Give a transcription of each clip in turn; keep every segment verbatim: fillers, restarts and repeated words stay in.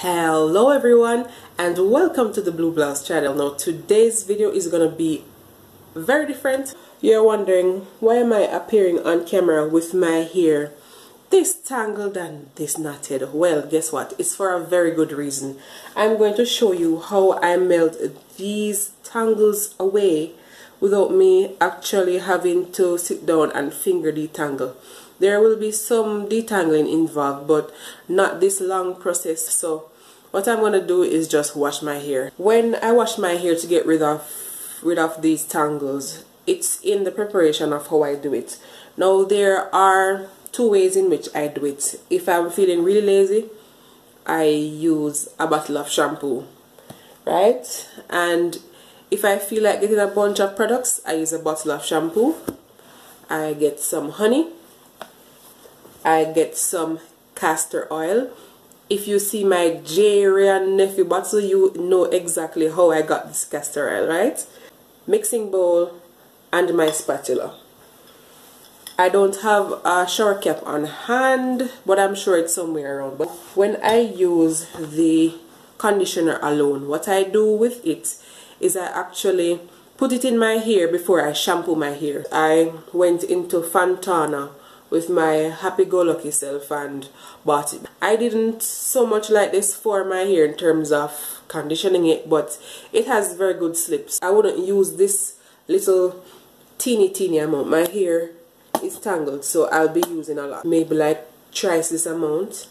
Hello everyone and welcome to the Blue Blouz channel. Now today's video is gonna be very different. You're wondering why am I appearing on camera with my hair this tangled and this knotted? Well, guess what? It's for a very good reason. I'm going to show you how I melt these tangles away without me actually having to sit down and finger detangle. There will be some detangling involved, but not this long process. So what I'm gonna do is just wash my hair. When I wash my hair to get rid of rid of these tangles, it's in the preparation of how I do it. Now there are two ways in which I do it. If I'm feeling really lazy, I use a bottle of shampoo, right? And if I feel like getting a bunch of products, I use a bottle of shampoo. I get some honey. I get some castor oil. If you see my Jerry and Nephew bottle, you know exactly how I got this castor oil, right? Mixing bowl and my spatula. I don't have a shower cap on hand, but I'm sure it's somewhere around. But when I use the conditioner alone, what I do with it is I actually put it in my hair before I shampoo my hair. I went into Fontana with my happy-go-lucky self and bought it. I didn't so much like this for my hair in terms of conditioning it, but it has very good slips. I wouldn't use this little teeny teeny amount. My hair is tangled, so I'll be using a lot, maybe like thrice this amount,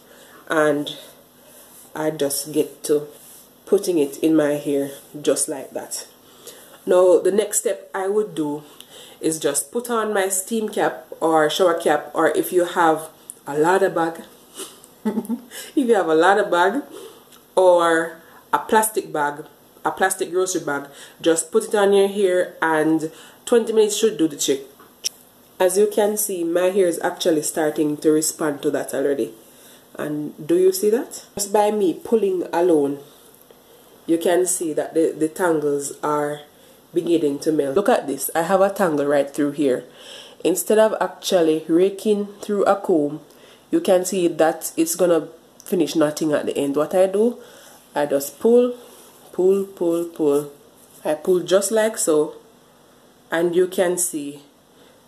and I just get to putting it in my hair just like that. Now the next step I would do is just put on my steam cap or shower cap, or if you have a ladder bag if you have a ladder bag or a plastic bag, a plastic grocery bag, just put it on your hair and twenty minutes should do the trick. As you can see, my hair is actually starting to respond to that already. And do you see that? Just by me pulling alone, you can see that the, the tangles are beginning to melt. Look at this, I have a tangle right through here. Instead of actually raking through a comb, you can see that it's gonna finish knotting at the end. What I do, I just pull, pull, pull, pull. I pull just like so, and you can see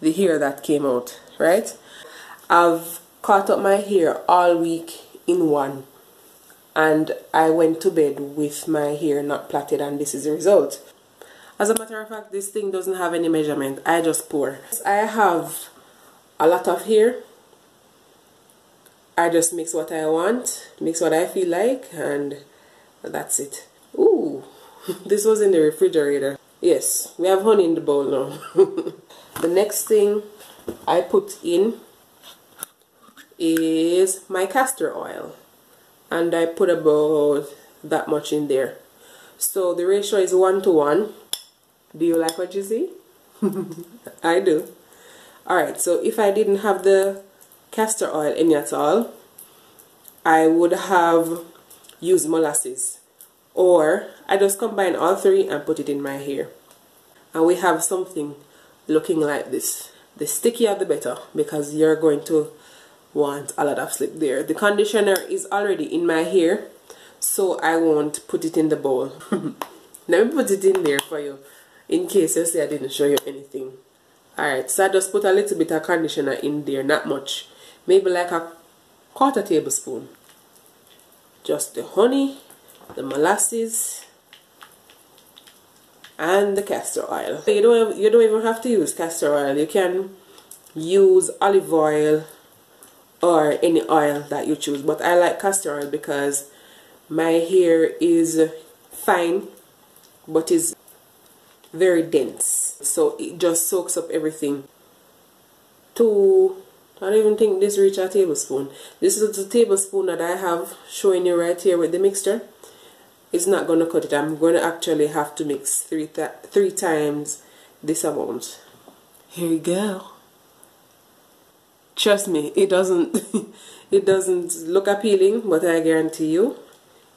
the hair that came out, right? I've caught up my hair all week in one, and I went to bed with my hair not plaited, and this is the result. As a matter of fact, this thing doesn't have any measurement. I just pour. I have a lot of hair. I just mix what I want, mix what I feel like, and that's it. Ooh, this was in the refrigerator. Yes, we have honey in the bowl now. The next thing I put in is my castor oil. And I put about that much in there. So the ratio is one to one. Do you like what you see? I do. Alright, so if I didn't have the castor oil in at all, I would have used molasses. Or I just combine all three and put it in my hair. And we have something looking like this. The stickier the better, because you're going to want a lot of slip there. The conditioner is already in my hair, so I won't put it in the bowl. Let me put it in there for you, in case you say I didn't show you anything. Alright, so I just put a little bit of conditioner in there, not much. Maybe like a quarter tablespoon. Just the honey, the molasses, and the castor oil. You don't, you don't even have to use castor oil. You can use olive oil or any oil that you choose. But I like castor oil because my hair is fine, but is very dense, so it just soaks up everything. To I don't even think this reaches a tablespoon. This is the tablespoon that I have showing you right here with the mixture. It's not going to cut it. I'm going to actually have to mix three th three times this amount. Here you go. Trust me, it doesn't it doesn't look appealing, but I guarantee you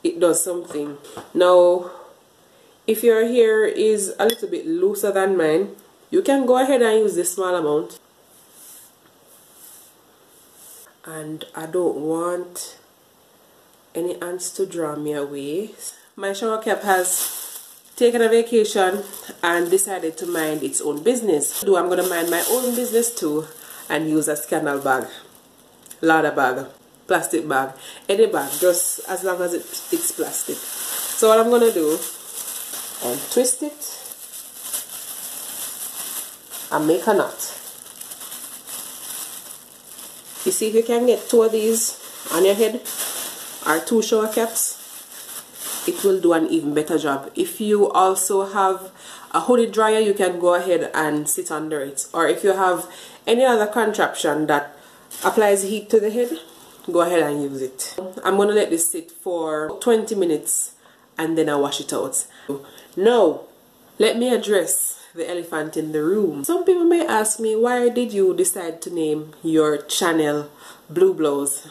it does something. Now if your hair is a little bit looser than mine, you can go ahead and use this small amount. And I don't want any ants to draw me away. My shower cap has taken a vacation and decided to mind its own business. So I'm going to mind my own business too and use a scandal bag, ladder bag, plastic bag, any bag, just as long as it, it's plastic. So what I'm going to do, untwist it and make a knot. You see if you can get two of these on your head or two shower caps, it will do an even better job. If you also have a hooded dryer, you can go ahead and sit under it. Or if you have any other contraption that applies heat to the head, go ahead and use it. I'm going to let this sit for twenty minutes and then I wash it out. Now, let me address the elephant in the room. Some people may ask me, why did you decide to name your channel Blue Blouz?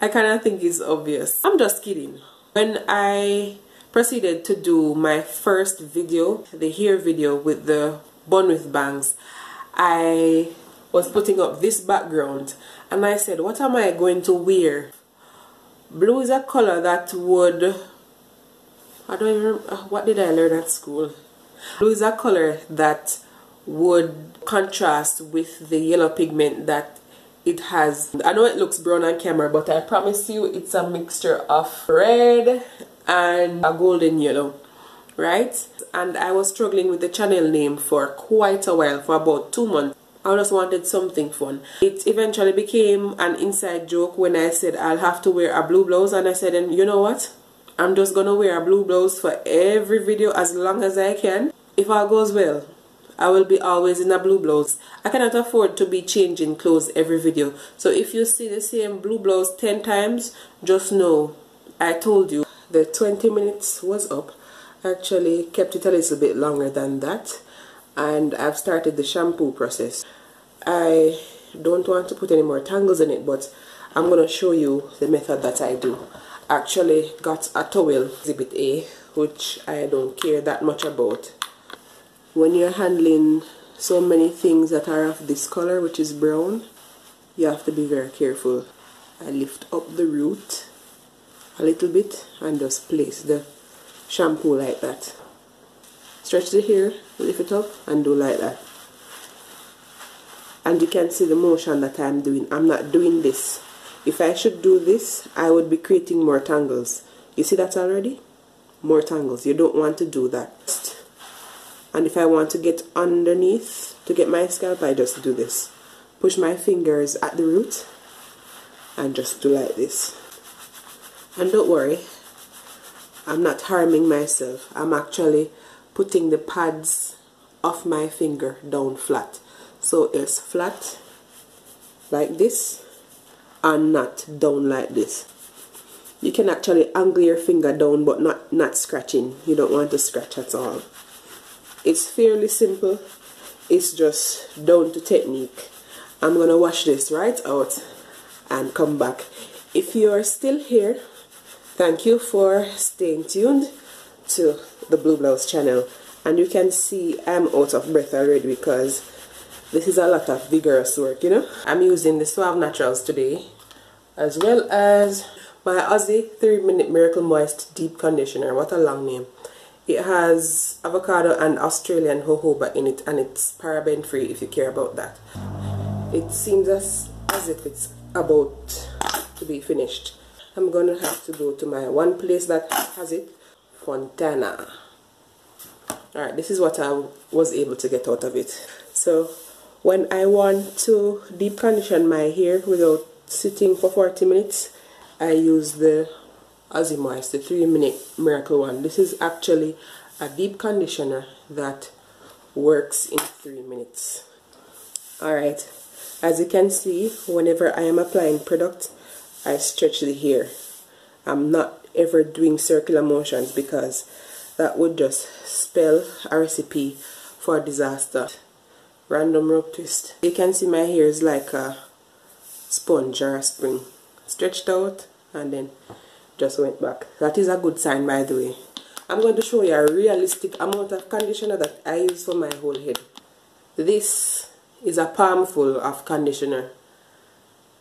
I kind of think it's obvious. I'm just kidding. When I proceeded to do my first video, the hair video with the bun with bangs, I was putting up this background and I said, what am I going to wear? Blue is a color that would, I don't even, what did I learn at school? Blue is a color that would contrast with the yellow pigment that it has. I know it looks brown on camera, but I promise you it's a mixture of red and a golden yellow, right? And I was struggling with the channel name for quite a while, for about two months. I just wanted something fun. It eventually became an inside joke when I said I'll have to wear a blue blouse, and I said, and you know what? I'm just gonna wear a blue blouse for every video as long as I can. If all goes well, I will be always in a blue blouse. I cannot afford to be changing clothes every video. So if you see the same blue blouse ten times, just know I told you. The twenty minutes was up. I actually kept it a little bit longer than that. And I've started the shampoo process. I don't want to put any more tangles in it, but I'm gonna show you the method that I do. Actually got a towel, exhibit A, which I don't care that much about. When you're handling so many things that are of this color, which is brown, you have to be very careful. I lift up the root a little bit and just place the shampoo like that. Stretch the hair, lift it up and do like that. And you can see the motion that I'm doing. I'm not doing this. If I should do this, I would be creating more tangles. You see that already? More tangles. You don't want to do that. And if I want to get underneath to get my scalp, I just do this. Push my fingers at the root and just do like this. And don't worry, I'm not harming myself. I'm actually putting the pads of my finger down flat. So it's flat like this. And not down like this. You can actually angle your finger down, but not not scratching. You don't want to scratch at all. It's fairly simple. It's just down to technique. I'm gonna wash this right out and come back. If you are still here, thank you for staying tuned to the Blue Blouz channel. And you can see I'm out of breath already because this is a lot of vigorous work, you know. I'm using the Suave Naturals today, as well as my Aussie three minute Miracle Moist Deep Conditioner. What a long name. It has avocado and Australian jojoba in it, and it's paraben free if you care about that. It seems as, as if it's about to be finished. I'm gonna have to go to my one place that has it, Fontana. Alright, this is what I was able to get out of it. So when I want to deep condition my hair without sitting for forty minutes, I use the Aussie Moist, the three minute Miracle one. This is actually a deep conditioner that works in three minutes. Alright, as you can see, whenever I am applying product, I stretch the hair. I'm not ever doing circular motions because that would just spell a recipe for disaster. Random rope twist. You can see my hair is like a sponge or a spring. Stretched out and then just went back. That is a good sign, by the way. I'm going to show you a realistic amount of conditioner that I use for my whole head. This is a palmful of conditioner.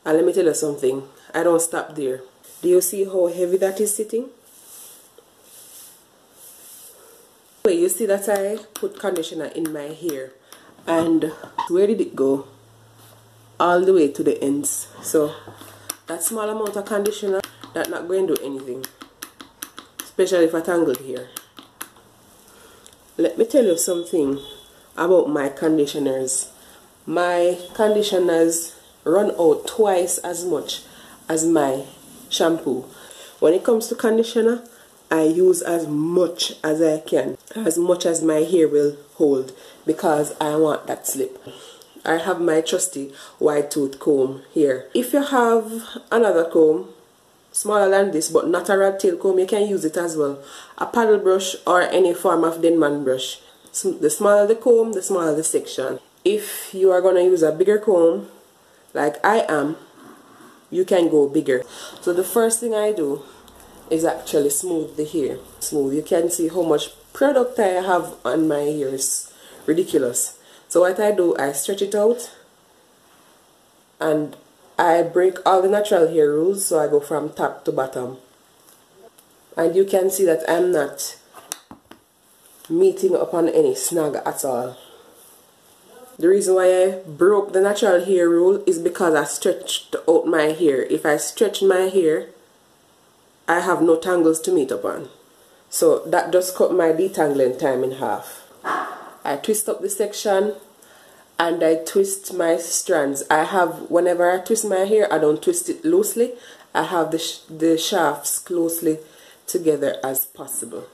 And let me tell you something. I don't stop there. Do you see how heavy that is sitting? Anyway, you see that I put conditioner in my hair, and where did it go? All the way to the ends. So that small amount of conditioner, that's not going to do anything, especially for tangled hair. Let me tell you something about my conditioners. My conditioners run out twice as much as my shampoo. When it comes to conditioner, I use as much as I can, as much as my hair will hold, because I want that slip. I have my trusty wide tooth comb here. If you have another comb smaller than this but not a rat tail comb, you can use it as well. A paddle brush or any form of Denman brush. The smaller the comb, the smaller the section. If you are going to use a bigger comb like I am, you can go bigger. So the first thing I do is actually smooth the hair. Smooth. You can see how much product I have on my hair. It's ridiculous. So what I do, I stretch it out, and I break all the natural hair rules, so I go from top to bottom. And you can see that I'm not meeting upon any snag at all. The reason why I broke the natural hair rule is because I stretched out my hair. If I stretch my hair, I have no tangles to meet upon. So that just cut my detangling time in half. I twist up the section and I twist my strands. I have, whenever I twist my hair, I don't twist it loosely. I have the, sh the shafts closely together as possible.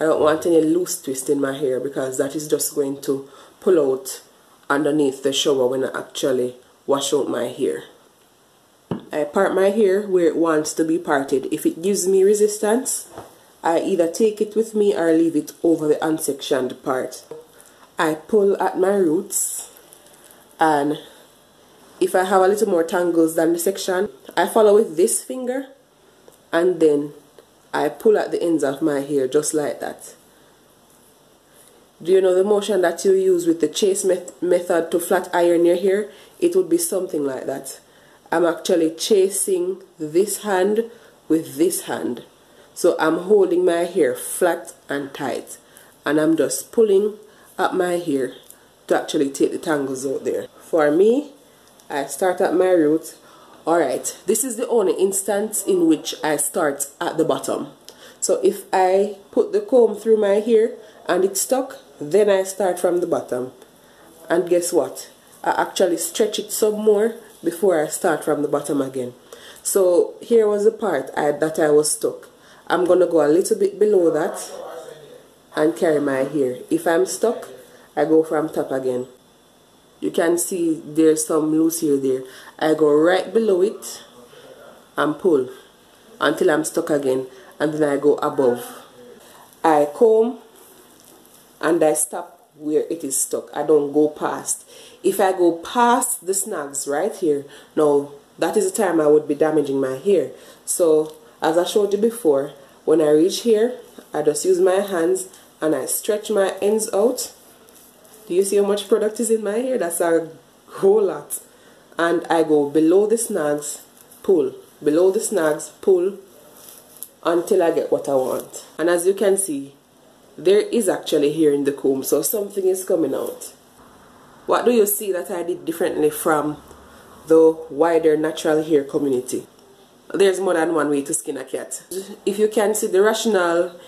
I don't want any loose twist in my hair, because that is just going to pull out underneath the shower when I actually wash out my hair. I part my hair where it wants to be parted. If it gives me resistance, I either take it with me or leave it over the unsectioned part. I pull at my roots, and if I have a little more tangles than the section, I follow with this finger and then I pull at the ends of my hair, just like that. Do you know the motion that you use with the chase met method to flat iron your hair? It would be something like that. I'm actually chasing this hand with this hand. So I'm holding my hair flat and tight, and I'm just pulling at my hair to actually take the tangles out there. For me, I start at my root. Alright, this is the only instance in which I start at the bottom. So if I put the comb through my hair and it's stuck, then I start from the bottom. And guess what? I actually stretch it some more before I start from the bottom again. So here was the part I, that I was stuck. I'm going to go a little bit below that and carry my hair. If I'm stuck, I go from top again. You can see there's some loose hair there. I go right below it and pull until I'm stuck again, and then I go above. I comb and I stop where it is stuck. I don't go past. If I go past the snags right here, now that is the time I would be damaging my hair. So as I showed you before, when I reach here, I just use my hands and I stretch my ends out. Do you see how much product is in my hair? That's a whole lot. And I go below the snags, pull, below the snags, pull, until I get what I want. And as you can see, there is actually hair in the comb, so something is coming out. What do you see that I did differently from the wider natural hair community? There's more than one way to skin a cat. If you can see the rationale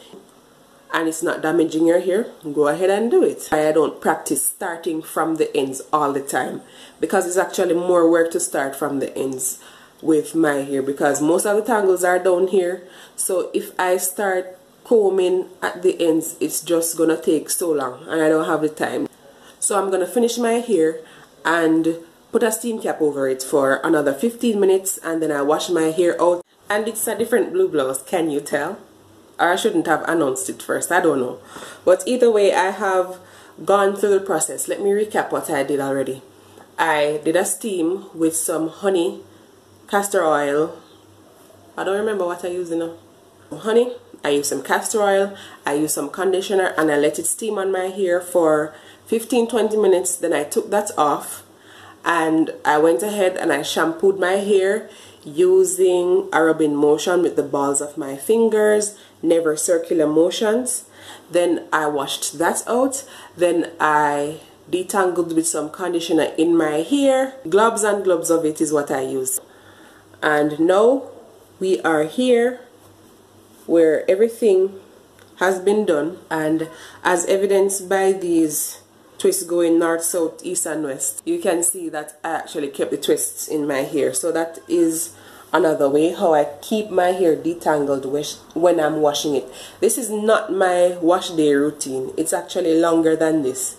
and it's not damaging your hair, go ahead and do it. I don't practice starting from the ends all the time, because it's actually more work to start from the ends with my hair, because most of the tangles are down here. So if I start combing at the ends, it's just gonna take so long and I don't have the time. So I'm gonna finish my hair and put a steam cap over it for another fifteen minutes, and then I wash my hair out. And it's a different Blue Blouz, can you tell? Or I shouldn't have announced it first, I don't know. But either way, I have gone through the process. Let me recap what I did already. I did a steam with some honey, castor oil. I don't remember what I used now. Honey, I used some castor oil, I used some conditioner, and I let it steam on my hair for fifteen to twenty minutes. Then I took that off and I went ahead and I shampooed my hair using a rubbing motion with the balls of my fingers, never circular motions. Then I washed that out. Then I detangled with some conditioner in my hair. Globs and globs of it is what I use. And now we are here where everything has been done, and as evidenced by these twists going north, south, east and west, you can see that I actually kept the twists in my hair. So that is another way how I keep my hair detangled when I'm washing it. This is not my wash day routine, it's actually longer than this.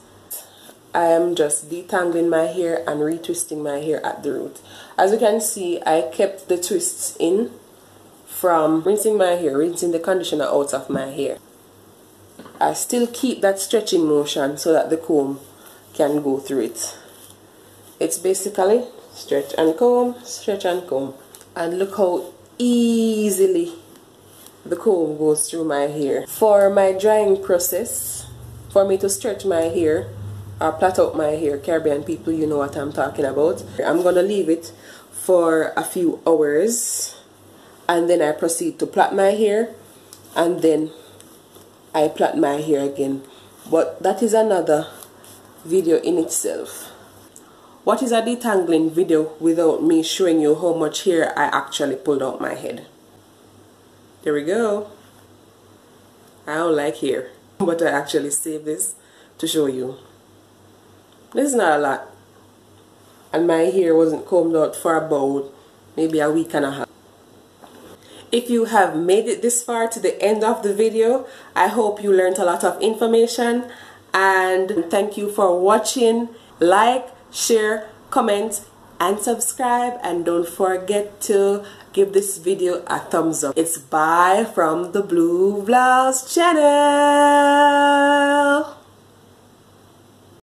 I am just detangling my hair and retwisting my hair at the root. As you can see, I kept the twists in from rinsing my hair, rinsing the conditioner out of my hair. I still keep that stretching motion so that the comb can go through it. It's basically stretch and comb, stretch and comb. And look how easily the comb goes through my hair. For my drying process, for me to stretch my hair, or plait out my hair, Caribbean people, you know what I'm talking about. I'm gonna leave it for a few hours, and then I proceed to plait my hair, and then I plait my hair again. But that is another video in itself. What is a detangling video without me showing you how much hair I actually pulled out my head? There we go. I don't like hair, but I actually saved this to show you. This is not a lot, and my hair wasn't combed out for about maybe a week and a half. If you have made it this far to the end of the video, I hope you learned a lot of information, and thank you for watching. Like, share, comment and subscribe, and don't forget to give this video a thumbs up. It's bye from the Blue Blouz channel.